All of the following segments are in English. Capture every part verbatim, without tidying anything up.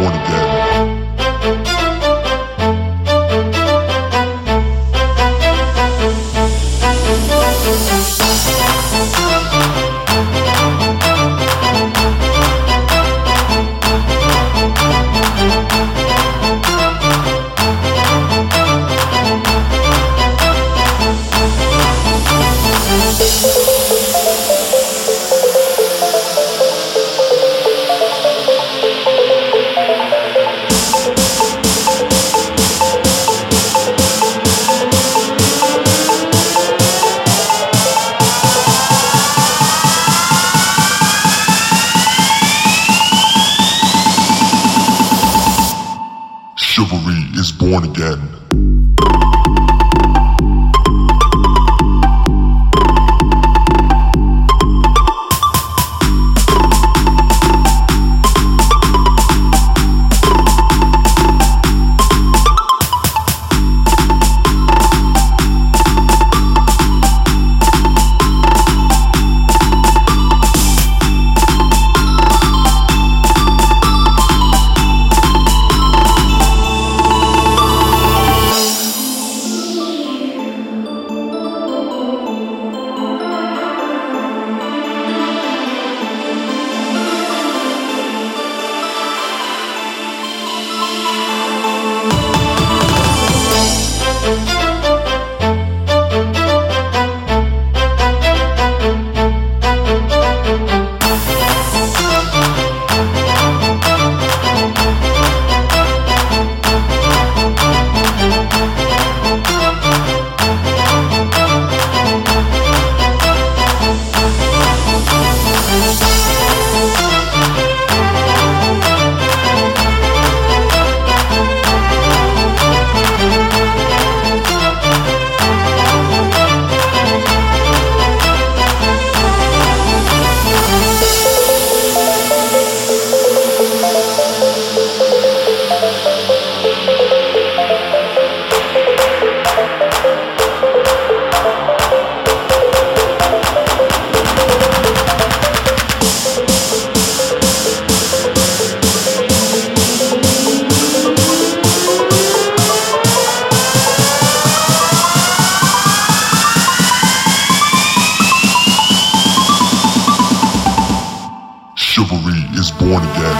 born again. Chivalry is born again. Chivalry is born again.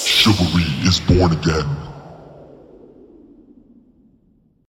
Chivalry is born again.